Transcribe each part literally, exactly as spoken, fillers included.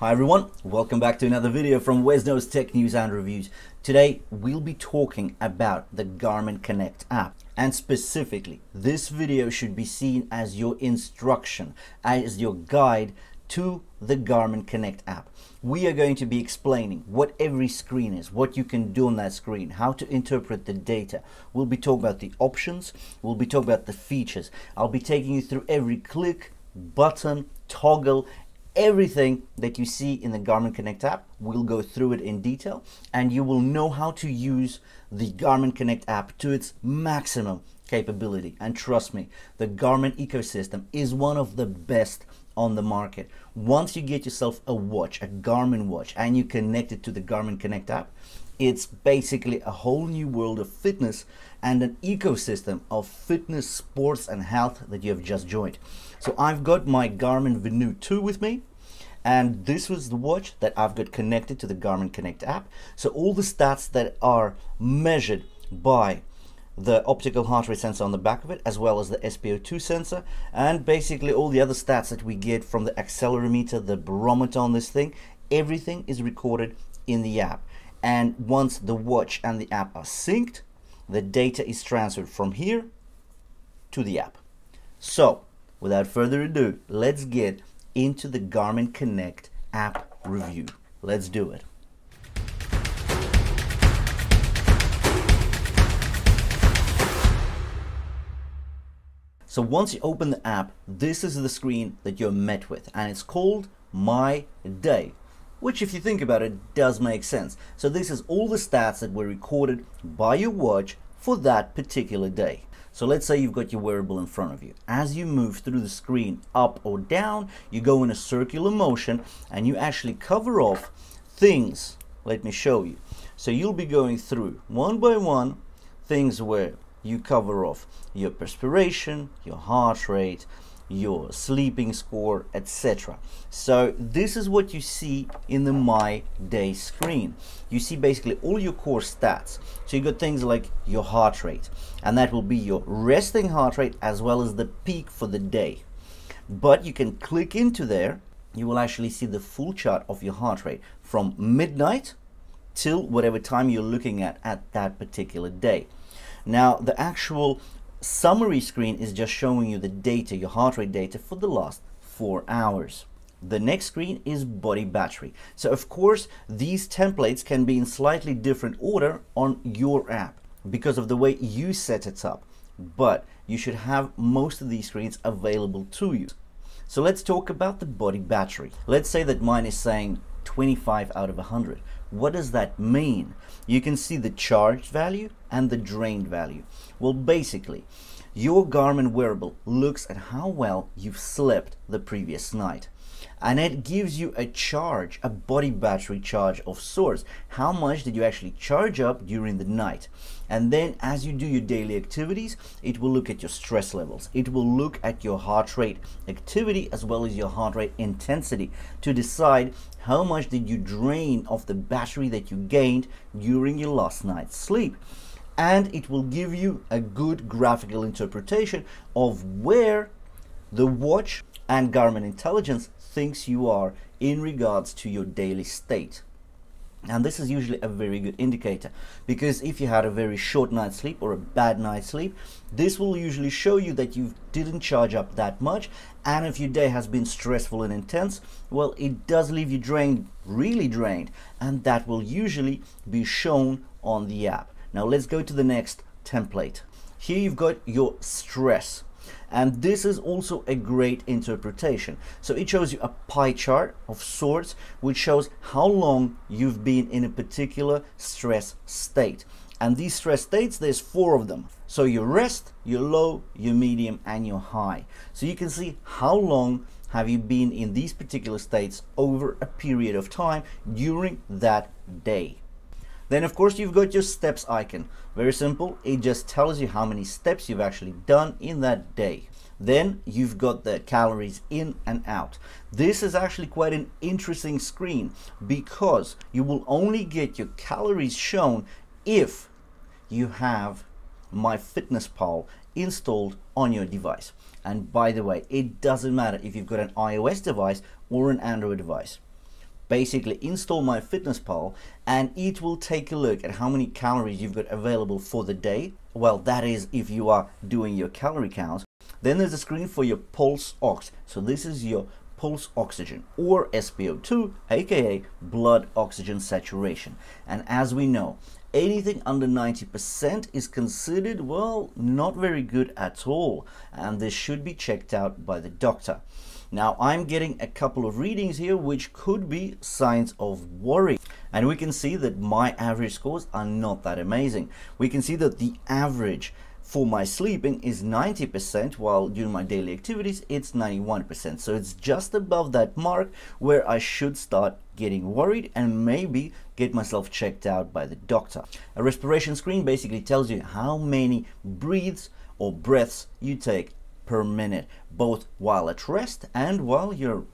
Hi everyone, welcome back to another video from WesKnows Tech News and Reviews. Today we'll be talking about the Garmin Connect app, and specifically this video should be seen as your instruction, as your guide to the Garmin Connect app. We are going to be explaining what every screen is, what you can do on that screen, how to interpret the data. We'll be talking about the options, we'll be talking about the features. I'll be taking you through every click, button, toggle, everything that you see in the Garmin Connect app. We'll go through it in detail and you will know how to use the Garmin Connect app to its maximum capability. And trust me, the Garmin ecosystem is one of the best on the market. Once you get yourself a watch, a Garmin watch, and you connect it to the Garmin Connect app, it's basically a whole new world of fitness and an ecosystem of fitness, sports and health that you have just joined. So I've got my Garmin Venu two with me, and this was the watch that I've got connected to the Garmin Connect app. So all the stats that are measured by the optical heart rate sensor on the back of it, as well as the S P O two sensor, and basically all the other stats that we get from the accelerometer, the barometer on this thing, everything is recorded in the app. And once the watch and the app are synced, the data is transferred from here to the app. So without further ado, let's get into the Garmin Connect app review. Let's do it. So once you open the app, this is the screen that you're met with, and it's called My Day, which, if you think about it, does make sense. So this is all the stats that were recorded by your watch for that particular day. So let's say you've got your wearable in front of you. As you move through the screen up or down, you go in a circular motion and you actually cover off things. Let me show you. So you'll be going through one by one things where you cover off your perspiration, your heart rate, your sleeping score, et cetera. So this is what you see in the My Day screen. You see basically all your core stats. So you got things like your heart rate, and that will be your resting heart rate as well as the peak for the day. But you can click into there, you will actually see the full chart of your heart rate from midnight till whatever time you're looking at at that particular day. Now the actual summary screen is just showing you the data, your heart rate data for the last four hours. The next screen is body battery. So of course, these templates can be in slightly different order on your app because of the way you set it up, but you should have most of these screens available to you. So let's talk about the body battery. Let's say that mine is saying twenty-five out of one hundred. What does that mean? You can see the charged value and the drained value. Well, basically, your Garmin wearable looks at how well you've slept the previous night, and it gives you a charge, a body battery charge of sorts. How much did you actually charge up during the night? And then as you do your daily activities, it will look at your stress levels. It will look at your heart rate activity as well as your heart rate intensity to decide how much did you drain of the battery that you gained during your last night's sleep. And it will give you a good graphical interpretation of where the watch and Garmin Intelligence thinks you are in regards to your daily state. And this is usually a very good indicator, because if you had a very short night's sleep or a bad night's sleep, this will usually show you that you didn't charge up that much. And if your day has been stressful and intense, well, it does leave you drained, really drained, and that will usually be shown on the app. Now let's go to the next template. Here you've got your stress, and this is also a great interpretation. So it shows you a pie chart of sorts, which shows how long you've been in a particular stress state. And these stress states, there's four of them. So your rest, your low, your medium, and your high. So you can see how long have you been in these particular states over a period of time during that day. Then of course you've got your steps icon. Very simple, it just tells you how many steps you've actually done in that day. Then you've got the calories in and out. This is actually quite an interesting screen, because you will only get your calories shown if you have MyFitnessPal installed on your device. And by the way, it doesn't matter if you've got an iOS device or an Android device. Basically install MyFitnessPal and it will take a look at how many calories you've got available for the day. Well, that is if you are doing your calorie counts. Then there's a screen for your pulse ox. So this is your pulse oxygen or S P O two, aka blood oxygen saturation. And as we know, anything under ninety percent is considered, well, not very good at all. And this should be checked out by the doctor. Now, I'm getting a couple of readings here, which could be signs of worry. And we can see that my average scores are not that amazing. We can see that the average for my sleeping is ninety percent, while during my daily activities it's ninety-one percent. So it's just above that mark where I should start getting worried and maybe get myself checked out by the doctor. A respiration screen basically tells you how many breaths or breaths you take per minute, both while at rest and while you're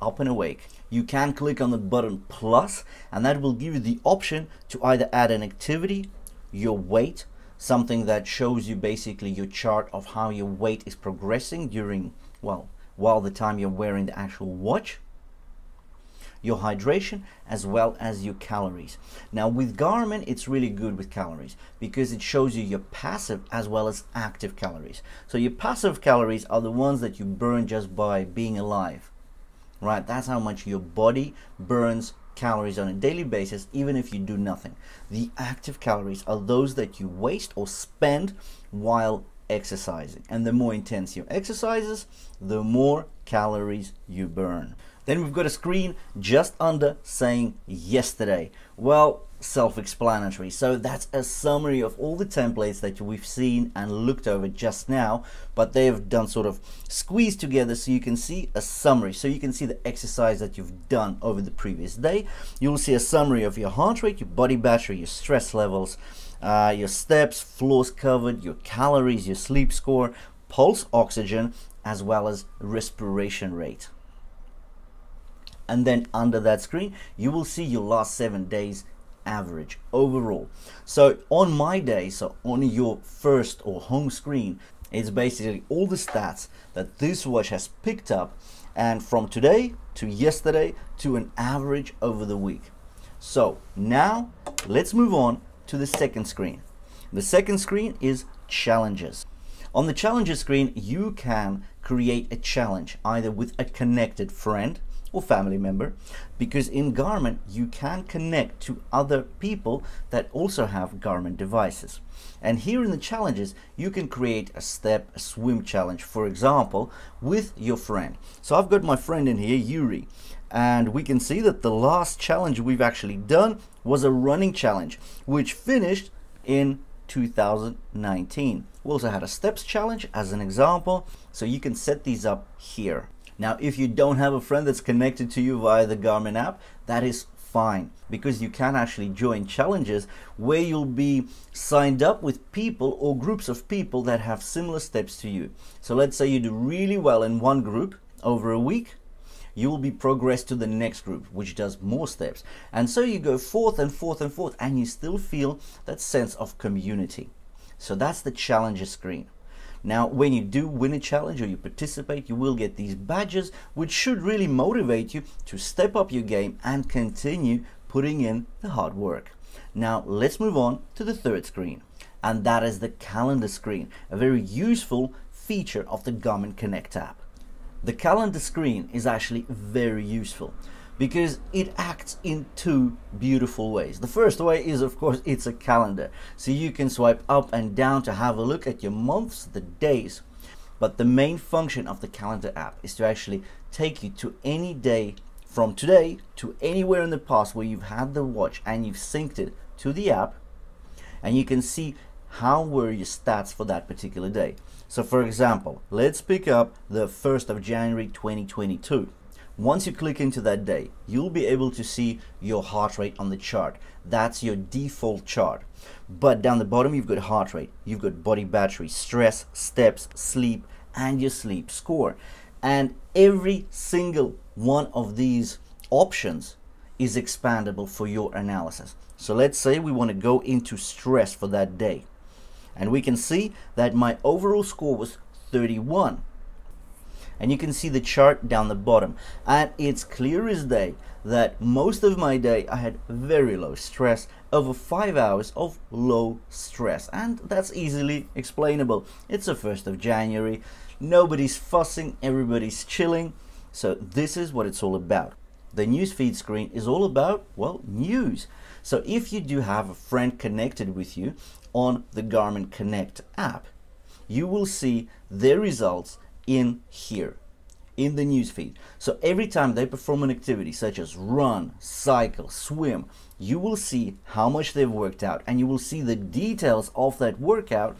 up and awake. You can click on the button plus, and that will give you the option to either add an activity, your weight, something that shows you basically your chart of how your weight is progressing during, well, while the time you're wearing the actual watch, your hydration, as well as your calories. Now with Garmin, it's really good with calories because it shows you your passive as well as active calories. So your passive calories are the ones that you burn just by being alive, right? That's how much your body burns calories on a daily basis, even if you do nothing. The active calories are those that you waste or spend while exercising. And the more intense your exercises, the more calories you burn. Then we've got a screen just under saying yesterday. Well, self-explanatory. So that's a summary of all the templates that we've seen and looked over just now, but they have done sort of squeezed together so you can see a summary. So you can see the exercise that you've done over the previous day. You'll see a summary of your heart rate, your body battery, your stress levels, uh, your steps, floors covered, your calories, your sleep score, pulse oxygen, as well as respiration rate. And then under that screen, you will see your last seven days average overall. So on my day, so on your first or home screen, it's basically all the stats that this watch has picked up, and from today to yesterday to an average over the week. So now let's move on to the second screen. The second screen is challenges. On the challenges screen, you can create a challenge either with a connected friend or family member, because in Garmin you can connect to other people that also have Garmin devices. And here in the challenges you can create a step, a swim challenge, for example, with your friend. So I've got my friend in here, Yuri, and we can see that the last challenge we've actually done was a running challenge, which finished in two thousand nineteen. We also had a steps challenge as an example, so you can set these up here. Now, if you don't have a friend that's connected to you via the Garmin app, that is fine, because you can actually join challenges where you'll be signed up with people or groups of people that have similar steps to you. So let's say you do really well in one group over a week, you will be progressed to the next group, which does more steps. And so you go forth and forth and forth, and you still feel that sense of community. So that's the challenges screen. Now, when you do win a challenge or you participate, you will get these badges, which should really motivate you to step up your game and continue putting in the hard work. Now, let's move on to the third screen, and that is the calendar screen, a very useful feature of the Garmin Connect app. The calendar screen is actually very useful because it acts in two beautiful ways. The first way is, of course, it's a calendar. So you can swipe up and down to have a look at your months, the days. But the main function of the calendar app is to actually take you to any day from today to anywhere in the past where you've had the watch and you've synced it to the app. And you can see how were your stats for that particular day. So for example, let's pick up the first of January twenty twenty-two. Once you click into that day, you'll be able to see your heart rate on the chart. That's your default chart. But down the bottom, you've got heart rate, you've got body battery, stress, steps, sleep, and your sleep score. And every single one of these options is expandable for your analysis. So let's say we want to go into stress for that day. And we can see that my overall score was thirty-one. And you can see the chart down the bottom, and it's clear as day that most of my day I had very low stress, over five hours of low stress, and that's easily explainable. It's the first of January, nobody's fussing, everybody's chilling, so this is what it's all about. The newsfeed screen is all about, well, news. So if you do have a friend connected with you on the Garmin Connect app, you will see their results in here, in the newsfeed. So every time they perform an activity such as run, cycle, swim, you will see how much they've worked out, and you will see the details of that workout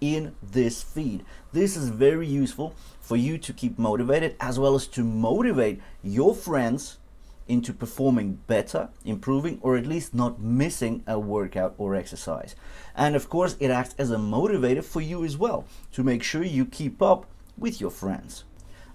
in this feed. This is very useful for you to keep motivated, as well as to motivate your friends into performing better, improving, or at least not missing a workout or exercise. And of course, it acts as a motivator for you as well, to make sure you keep up with your friends.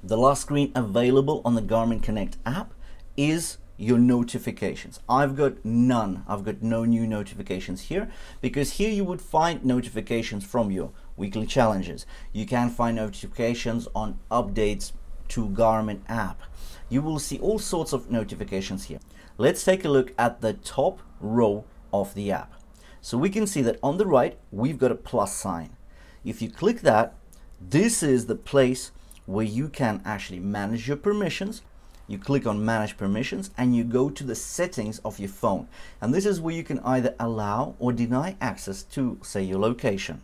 The last screen available on the Garmin Connect app is your notifications. I've got none. I've got no new notifications here, because here you would find notifications from your weekly challenges. You can find notifications on updates to Garmin app. You will see all sorts of notifications here. Let's take a look at the top row of the app. So we can see that on the right, we've got a plus sign. If you click that, this is the place where you can actually manage your permissions. You click on manage permissions and you go to the settings of your phone. And this is where you can either allow or deny access to, say, your location,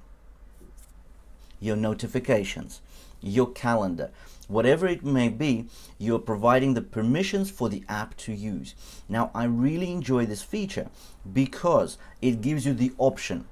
your notifications, your calendar, whatever it may be. You're providing the permissions for the app to use. Now, I really enjoy this feature because it gives you the option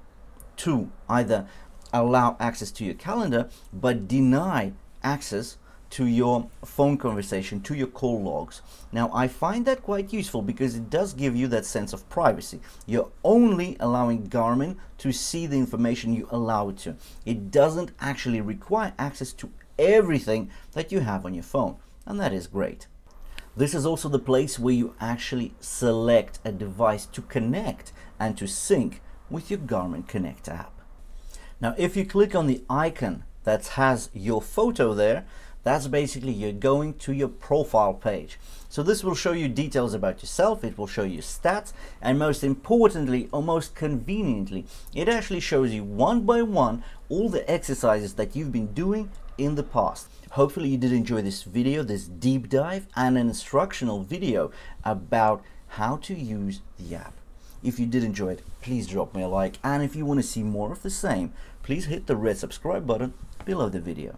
to either allow access to your calendar, but deny access to your phone conversation, to your call logs. Now, I find that quite useful because it does give you that sense of privacy. You're only allowing Garmin to see the information you allow it to. It doesn't actually require access to everything that you have on your phone, and that is great. This is also the place where you actually select a device to connect and to sync with your Garmin Connect app. Now, if you click on the icon that has your photo there, that's basically you're going to your profile page. So this will show you details about yourself, it will show you stats, and most importantly, or most conveniently, it actually shows you one by one all the exercises that you've been doing in the past. Hopefully you did enjoy this video, this deep dive, and an instructional video about how to use the app. If you did enjoy it, please drop me a like, and if you want to see more of the same, please hit the red subscribe button below the video.